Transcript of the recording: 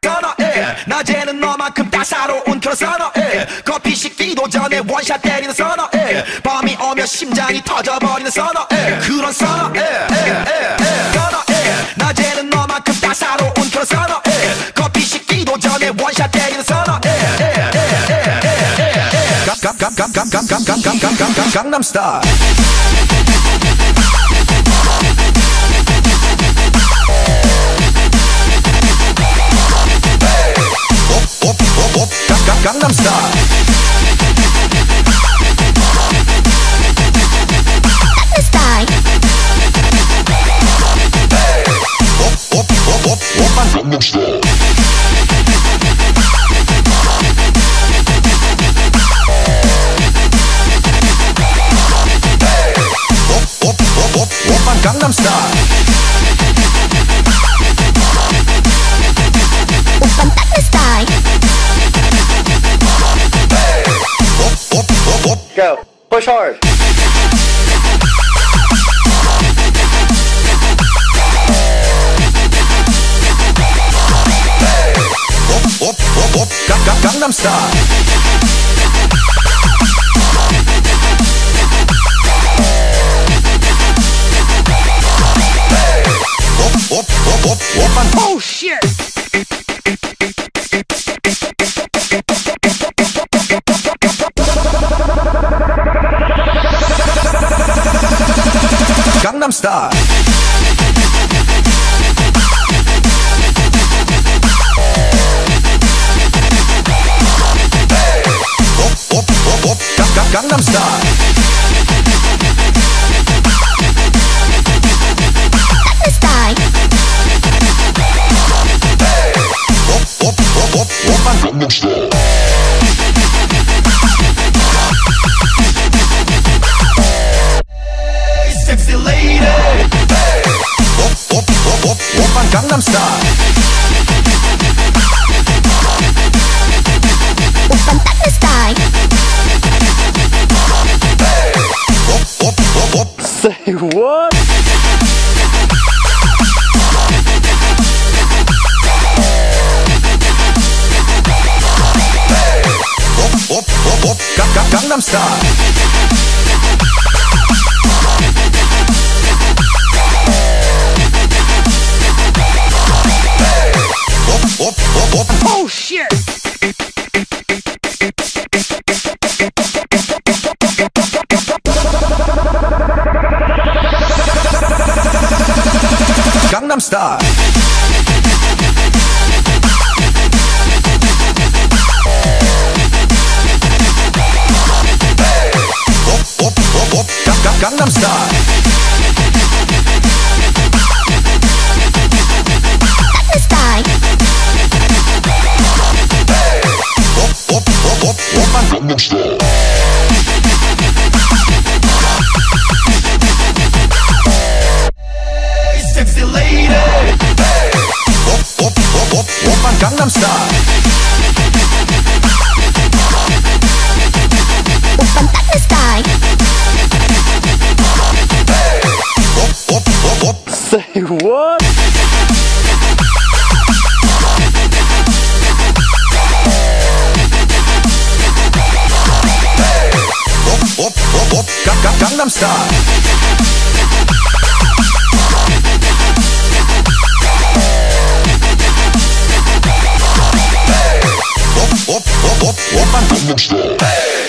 끊어 낮에는 너만큼 따사로운 그런 선어에 커피 식기도 전에 원샷 때리는 선어에 밤이 오면 심장이 터져버리는 선어에 그런 선어에 끊어에 낮에는 너만큼 따사로운 그런 선어에 커피 식기도 전에 원샷 때리는 선어에 Gangnam Style Gangnam Style Gangnam Style Gangnam Style 오빤 Gangnam Style Go, push hard Gangnam Style Oh shit! Gangnam Style. Hey! Gangnam Style. Gangnam Style Sexy lady Hey Gangnam Style Gangnam Style Hey Say what? Gangnam Style Oh shit! Gangnam Style Gangnam Style Gangnam Style Hey Gangnam Style Sexy lady Hey Gangnam Style Say what? Hey! Gangnam Style Hey! Gangnam Style Hey!